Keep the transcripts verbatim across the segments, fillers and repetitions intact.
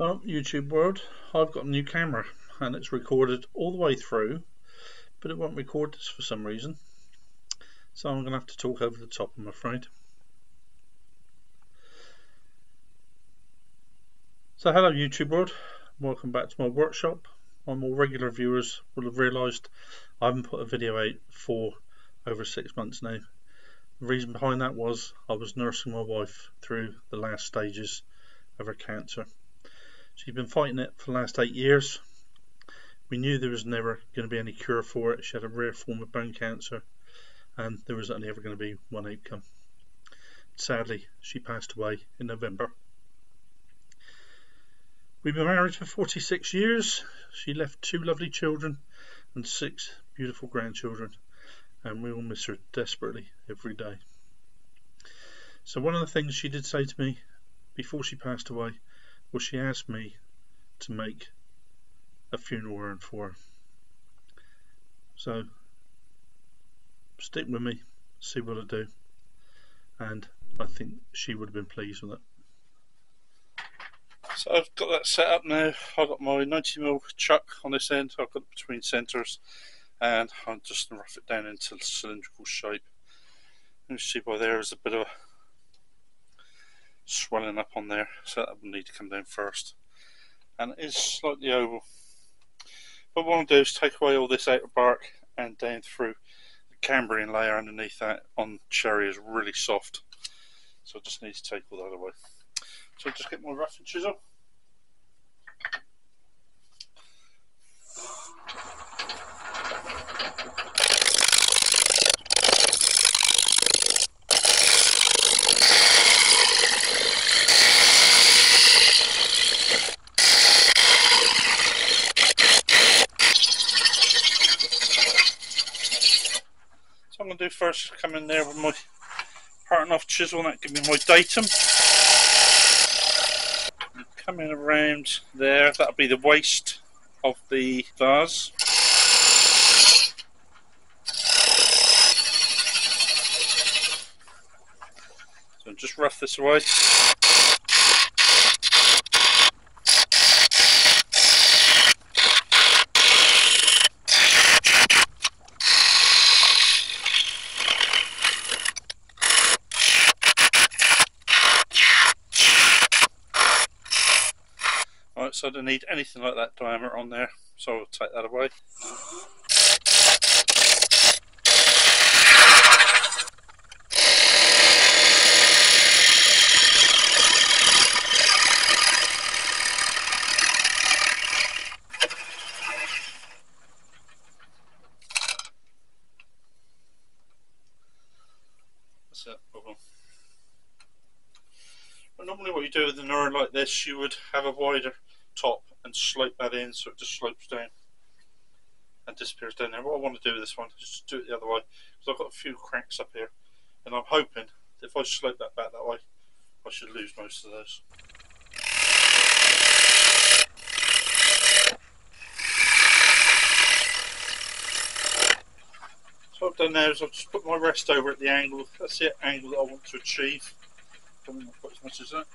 Well, YouTube world, I've got a new camera and it's recorded all the way through, but it won't record this for some reason, so I'm going to have to talk over the top, I'm afraid. So hello YouTube world, welcome back to my workshop. My more regular viewers will have realised I haven't put a video out for over six months now. The reason behind that was I was nursing my wife through the last stages of her cancer. She'd been fighting it for the last eight years. We knew there was never going to be any cure for it. She had a rare form of bone cancer and there was only ever going to be one outcome. Sadly, she passed away in November. We've been married for forty-six years. She left two lovely children and six beautiful grandchildren, and we all miss her desperately every day. So one of the things she did say to me before she passed away, well, she asked me to make a funeral urn for her. So stick with me, see what I do, and I think she would have been pleased with it. So I've got that set up now. I've got my ninety mil chuck on this end. I've got it between centres, and I'm just going to rough it down into the cylindrical shape. You see by there is a bit of a swelling up on there, so that will need to come down first, and it is slightly oval. But what I'll do is take away all this outer bark and down through the cambrian layer underneath that on cherry is really soft, so I just need to take all that away. So I'll just get my roughing chisel. I'm going to do first come in there with my parting off chisel, and that give me my datum. Coming around there, that'll be the waist of the vase. So just rough this away. So I don't need anything like that diameter on there, so I'll take that away. That's it, bubble. Well, normally what you do with an urn like this, you would have a wider top and slope that in so it just slopes down and disappears down there. What I want to do with this one is just do it the other way, because I've got a few cracks up here, and I'm hoping that if I slope that back that way I should lose most of those. So what I've done now is I've just put my rest over at the angle. That's the angle that I want to achieve. I don't know quite as much as that,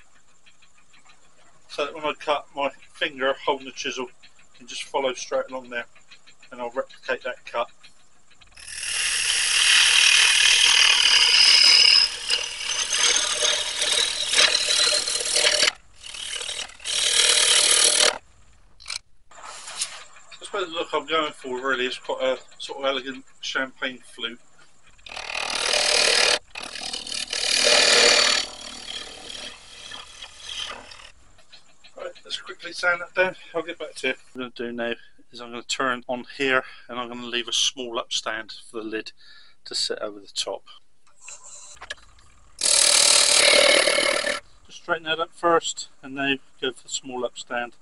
so that when I cut, my finger holding the chisel can just follow straight along there, and I'll replicate that cut. I suppose the look I'm going for really is quite a sort of elegant champagne flute. Sand that down. I'll get back to you. What I'm going to do now is I'm going to turn on here, and I'm going to leave a small upstand for the lid to sit over the top. Just straighten that up first, and now go for the small upstand.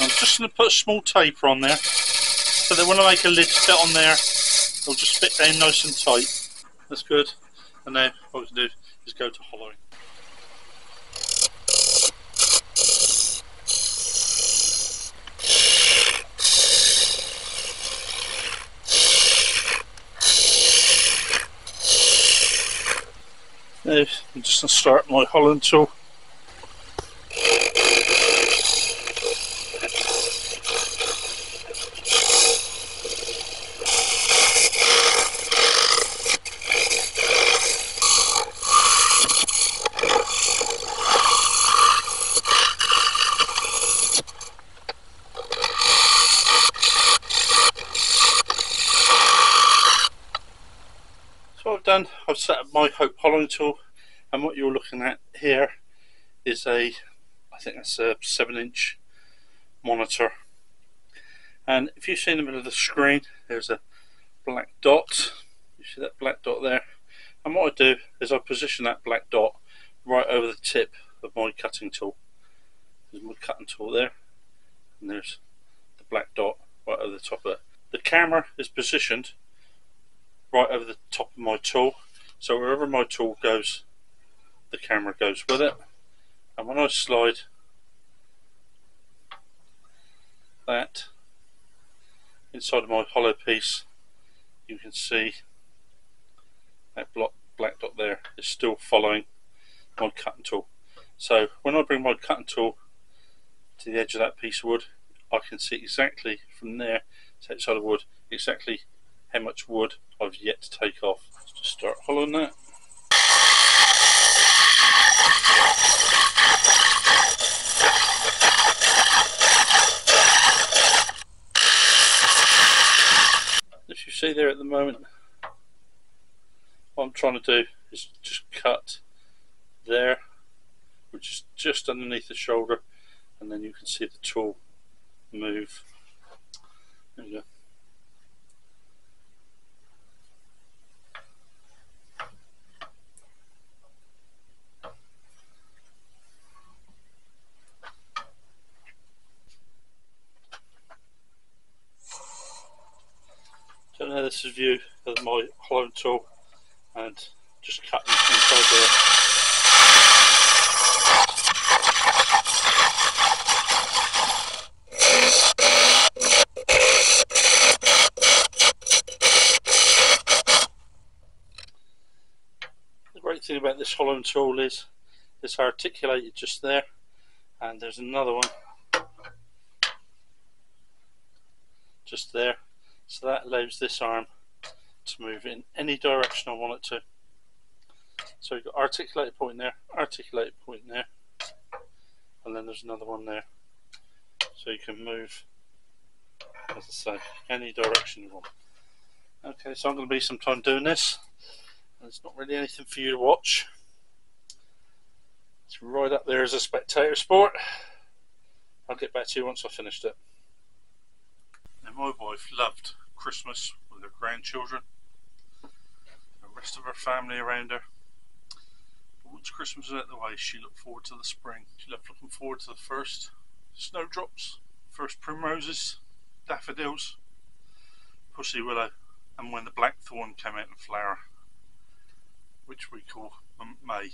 I'm just going to put a small taper on there, so that when I make a lid fit on there, it'll just fit down nice and tight. That's good. And now what I'm going to do is go to hollowing. I'm just going to start my hollowing tool. done, I've set up my copolymer tool, and what you're looking at here is a, I think that's a seven inch monitor. And if you see in the middle of the screen, there's a black dot. You see that black dot there? And what I do is I position that black dot right over the tip of my cutting tool. There's my cutting tool there, and there's the black dot right over the top of it. The camera is positioned right over the top of my tool, so wherever my tool goes, the camera goes with it. And when I slide that inside of my hollow piece, you can see that block, black dot there is still following my cutting tool. So when I bring my cutting tool to the edge of that piece of wood, I can see exactly from there to that side of wood exactly how much wood I've yet to take off. Let's just start hollowing that. As you see there at the moment, what I'm trying to do is just cut there, which is just underneath the shoulder, and then you can see the tool move. There you go. So now this is a view of my hollow tool, and just cutting inside there. Thing about this hollow tool is it's articulated just there, and there's another one just there, so that allows this arm to move in any direction I want it to. So you've got articulated point there, articulated point there, and then there's another one there, so you can move, as I say, any direction you want. Okay, so I'm going to be some time doing this. There's not really anything for you to watch. It's right up there as a spectator sport. I'll get back to you once I've finished it. Now, my wife loved Christmas with her grandchildren, the rest of her family around her. But once Christmas was out of the way, she looked forward to the spring. She loved looking forward to the first snowdrops, first primroses, daffodils, pussy willow, and when the blackthorn came out in flower, which we call May.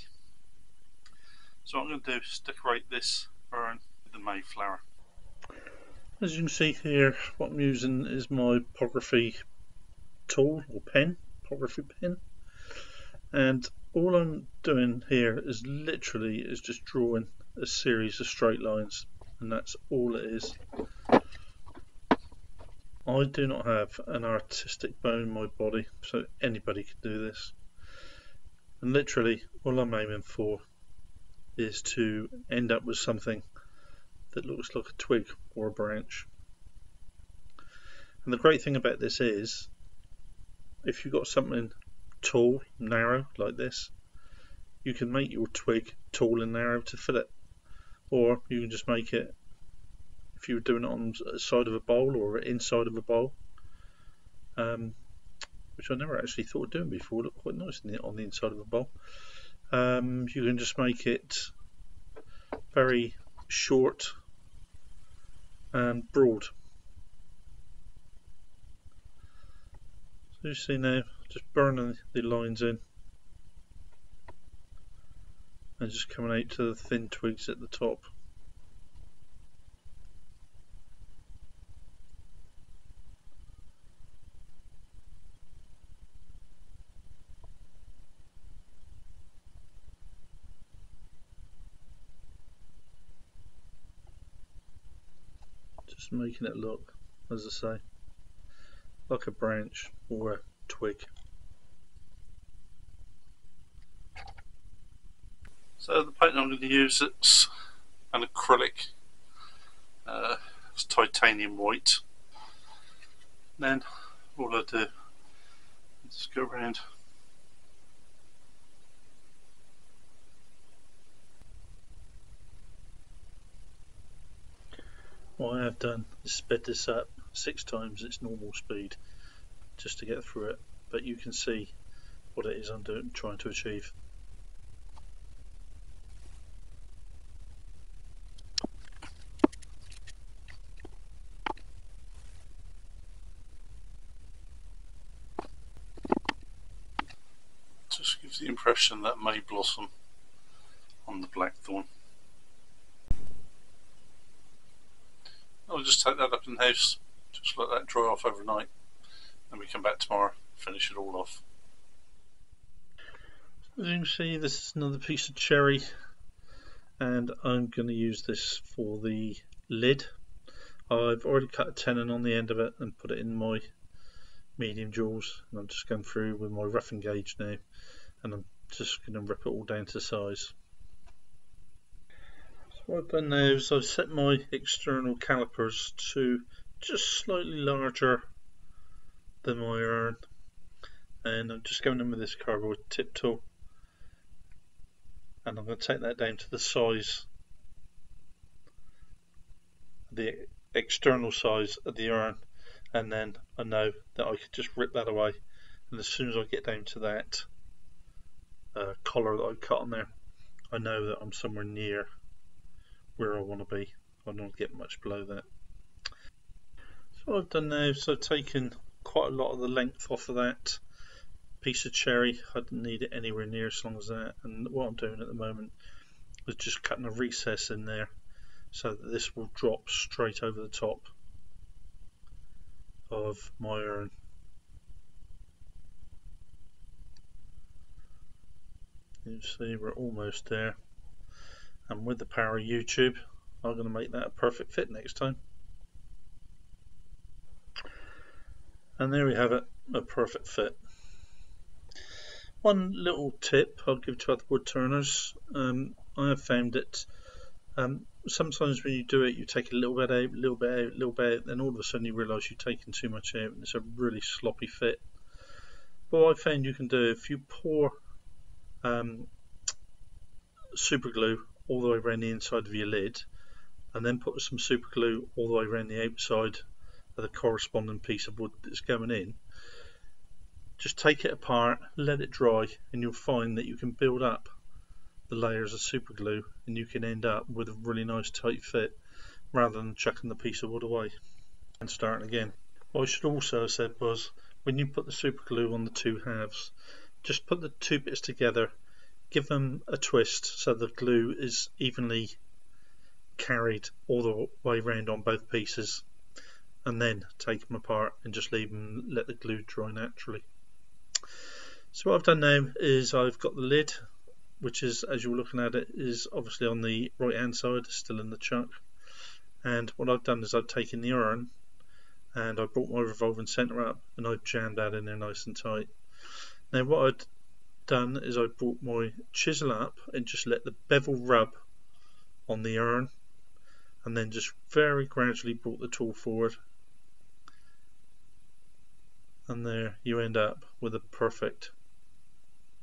So what I'm going to do is decorate this urn with the Mayflower. As you can see here, what I'm using is my Pyrography tool or pen, Pyrography pen, and all I'm doing here is literally is just drawing a series of straight lines, and that's all it is. I do not have an artistic bone in my body, so anybody could do this. And literally all I'm aiming for is to end up with something that looks like a twig or a branch. And the great thing about this is, if you've got something tall, narrow like this, you can make your twig tall and narrow to fit it, or you can just make it, if you were doing it on the side of a bowl or inside of a bowl, um, which I never actually thought of doing before, look quite nice in the, on the inside of a bowl. Um, you can just make it very short and broad. So you see now, just burning the lines in and just coming out to the thin twigs at the top. Just making it look, as I say, like a branch or a twig. So the paint I'm going to use, it's an acrylic, uh, it's titanium white. And then all I do is go around What I have done is sped this up six times its normal speed just to get through it, but you can see what it is I'm doing, trying to achieve. Just gives the impression that may blossom on the blackthorn. I'll just take that up in the house, just let that dry off overnight, and we come back tomorrow, finish it all off. As you can see, this is another piece of cherry, and I'm going to use this for the lid. I've already cut a tenon on the end of it and put it in my medium jewels, and I'm just going through with my roughing gauge now, and I'm just going to rip it all down to size. So what I've done now is I've set my external calipers to just slightly larger than my iron, and I'm just going in with this cardboard tip tool, and I'm going to take that down to the size, the external size of the iron, and then I know that I could just rip that away, and as soon as I get down to that uh, collar that I cut on there, I know that I'm somewhere near where I want to be. I don't get much below that. So what I've done now is I've taken quite a lot of the length off of that piece of cherry. I didn't need it anywhere near as long as that, and what I'm doing at the moment is just cutting a recess in there so that this will drop straight over the top of my iron. You see, we're almost there, and with the power of YouTube, I'm going to make that a perfect fit next time. And there we have it, a perfect fit. One little tip I'll give to other wood turners, um, I have found that um, sometimes when you do it, you take a little bit out, a little bit out, a little bit out, then all of a sudden you realise you've taken too much out and it's a really sloppy fit. But what I found you can do, if you pour um, super glue all the way around the inside of your lid and then put some super glue all the way around the outside of the corresponding piece of wood that's going in, just take it apart, let it dry, and you'll find that you can build up the layers of super glue and you can end up with a really nice tight fit rather than chucking the piece of wood away and starting again. What I should also have said was, when you put the super glue on the two halves, just put the two bits together, give them a twist so the glue is evenly carried all the way round on both pieces, and then take them apart and just leave them, let the glue dry naturally. So what I've done now is I've got the lid, which is, as you're looking at it, is obviously on the right hand side, still in the chuck. And what I've done is I've taken the iron and I brought my revolving centre up and I've jammed that in there nice and tight. Now what I'd done is I brought my chisel up and just let the bevel rub on the iron, and then just very gradually brought the tool forward, and there you end up with a perfect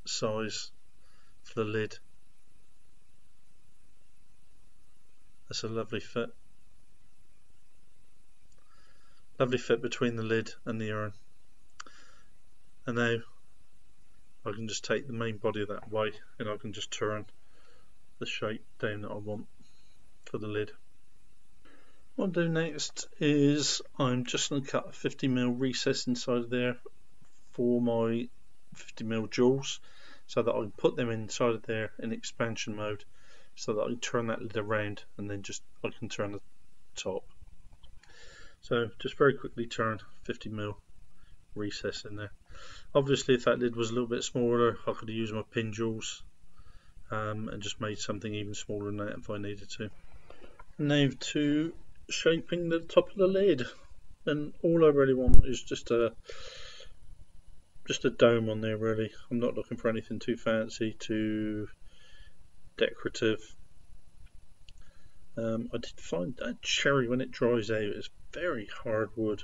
size for the lid. That's a lovely fit. Lovely fit between the lid and the urn. And now I can just take the main body that way and I can just turn the shape down that I want for the lid. What I'm doing next is I'm just going to cut a fifty mil recess inside of there for my fifty mil jewels, so that I can put them inside of there in expansion mode, so that I can turn that lid around and then just I can turn the top. So just very quickly turn fifty mil recess in there. Obviously if that lid was a little bit smaller, I could have used my pin jewels um, and just made something even smaller than that if I needed to. Now to shaping the top of the lid, and all I really want is just a just a dome on there really. I'm not looking for anything too fancy, too decorative. Um, I did find that cherry, when it dries out, is very hard wood.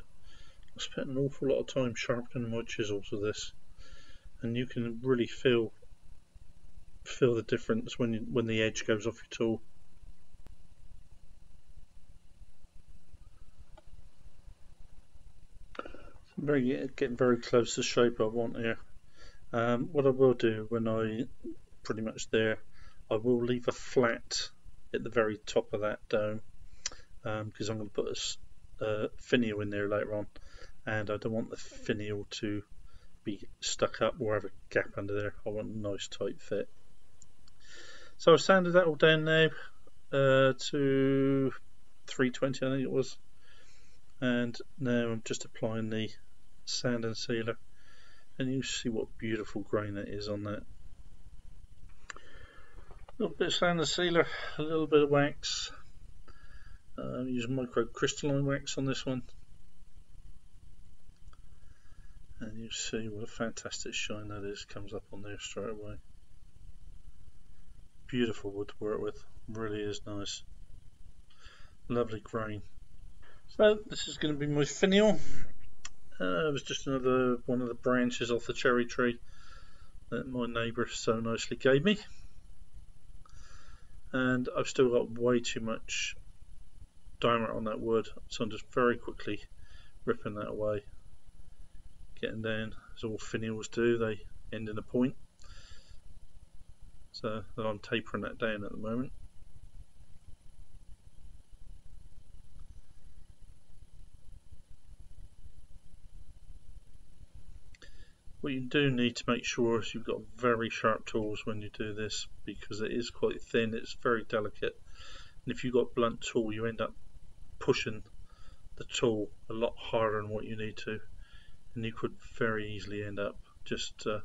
I spent an awful lot of time sharpening my chisels with this, and you can really feel feel the difference when you, when the edge goes off your tool. very getting very close to the shape I want here. Um, what I will do when I pretty much there, I will leave a flat at the very top of that dome, because um, I'm going to put a uh, finial in there later on, and I don't want the finial to be stuck up or have a gap under there. I want a nice tight fit. So I sanded that all down now uh, to three twenty, I think it was, and now I'm just applying the sand and sealer, and you see what beautiful grain that is on that. A little bit of sand and sealer, a little bit of wax. Uh, I'm using microcrystalline wax on this one, and you see what a fantastic shine that is. Comes up on there straight away. Beautiful wood to work with, really is nice. Lovely grain. So this is going to be my finial. Uh, it was just another one of the branches off the cherry tree that my neighbour so nicely gave me. And I've still got way too much diamond on that wood, so I'm just very quickly ripping that away, getting down, as all finials do, they end in a point. So I'm tapering that down at the moment. What you do need to make sure is you've got very sharp tools when you do this, because it is quite thin, it's very delicate, and if you've got a blunt tool you end up pushing the tool a lot harder than what you need to, and you could very easily end up just uh,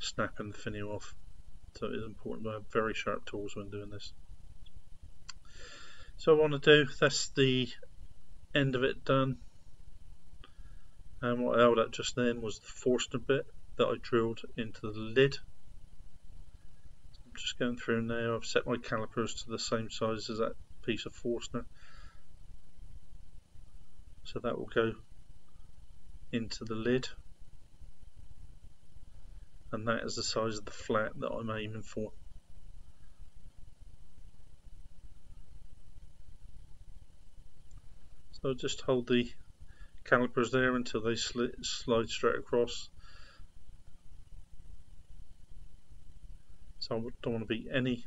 snapping the finial off. So it is important to have very sharp tools when doing this. So what I want to do, that's the end of it done. And what I held up just then was the Forstner bit that I drilled into the lid. I'm just going through now. I've set my calipers to the same size as that piece of Forstner, so that will go into the lid, and that is the size of the flat that I'm aiming for. So I'll just hold the calipers there until they sli slide straight across. So I don't want to be any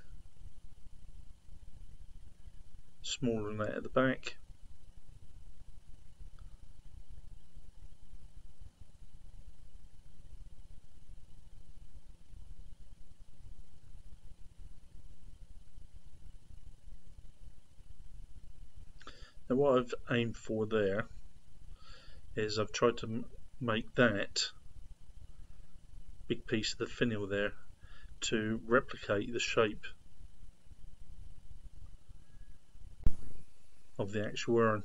smaller than that at the back. Now what I've aimed for there is I've tried to make that big piece of the finial there to replicate the shape of the actual urn.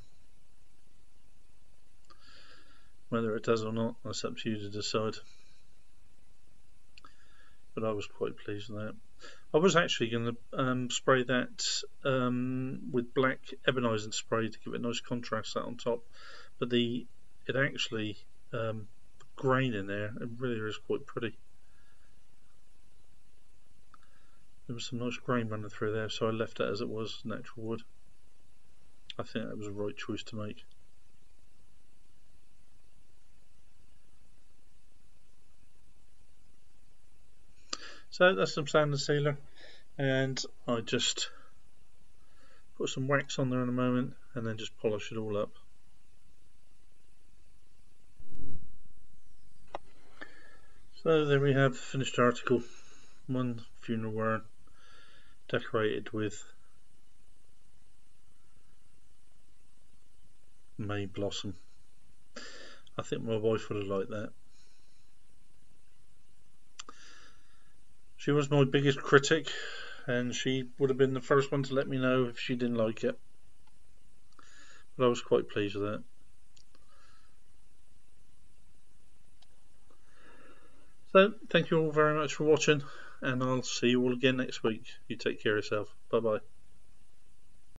Whether it does or not, that's up to you to decide, but I was quite pleased with that. I was actually going to um, spray that um, with black ebonizing spray to give it a nice contrast that on top, but the It actually, um, the grain in there, it really is quite pretty. There was some nice grain running through there, so I left it as it was, natural wood. I think that was the right choice to make. So that's some sand and sealer, and I just put some wax on there in a moment and then just polish it all up. So there we have the finished article, one funeral urn decorated with May blossom. I think my wife would have liked that. She was my biggest critic, and she would have been the first one to let me know if she didn't like it, but I was quite pleased with that. So thank you all very much for watching, and I'll see you all again next week. You take care of yourself. Bye bye.